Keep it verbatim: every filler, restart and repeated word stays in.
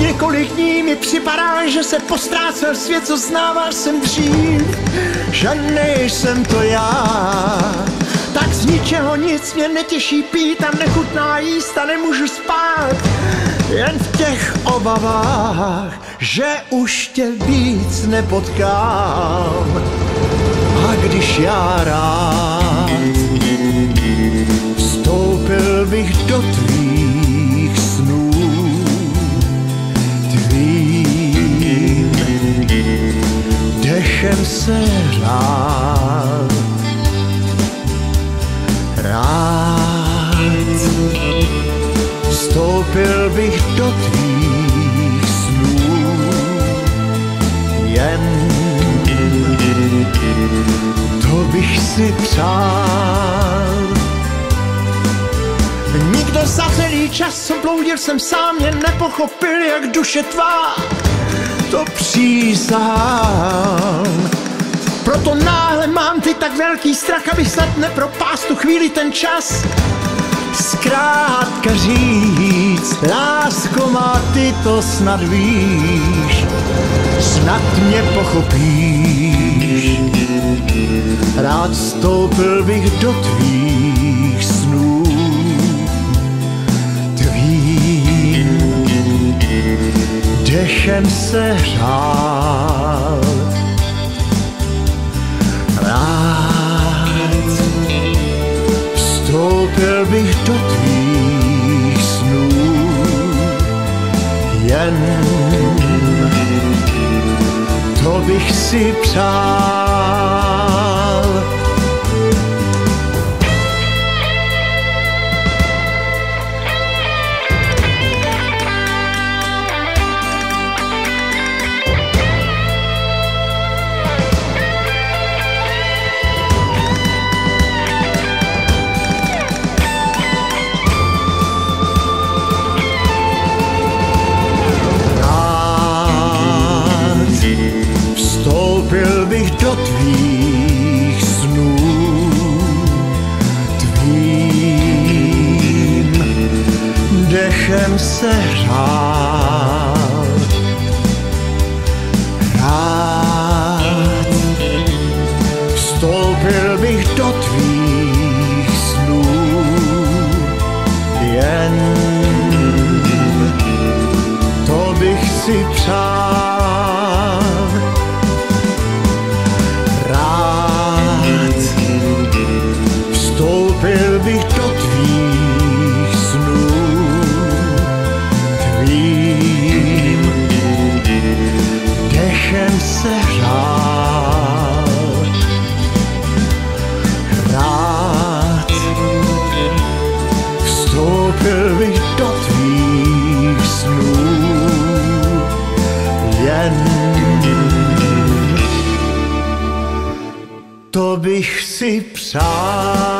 několik dní mi připadá, že se postrácel svět, co znával jsem dřív, že nejsem to já. Tak z ničeho nic mě netěší pít a nechutná jíst a nemůžu spát, jen v těch obavách, že už tě víc nepotkám. A když já rád vstoupil bych do tvých snů, tvým dechem se rád, rád vstoupil bych do tvých snů, jen to bych si přál. Nikdo za celý čas bloudil jsem sám, jen nepochopil, jak duše tvá to přísahám. Proto náhle mám ty tak velký strach, abych snad nepropásl tu chvíli ten čas. Zkrátka říct, lásko má, ty to snad víš, snad mě pochopíš. Rád vstoupil bych do tvých snů, tvým dechem se hrál, rád vstoupil bych do tvých snů, jen to bych si přál. Vstoupil bych do tvých snů, tvým dechem se hrál, rád vstoupil bych do tvých snů, jen to bych si přál. Vstoupil bych do tvých snů, tvým dechem se hrál, rád vstoupil bych do tvých snů, jen to bych si přál.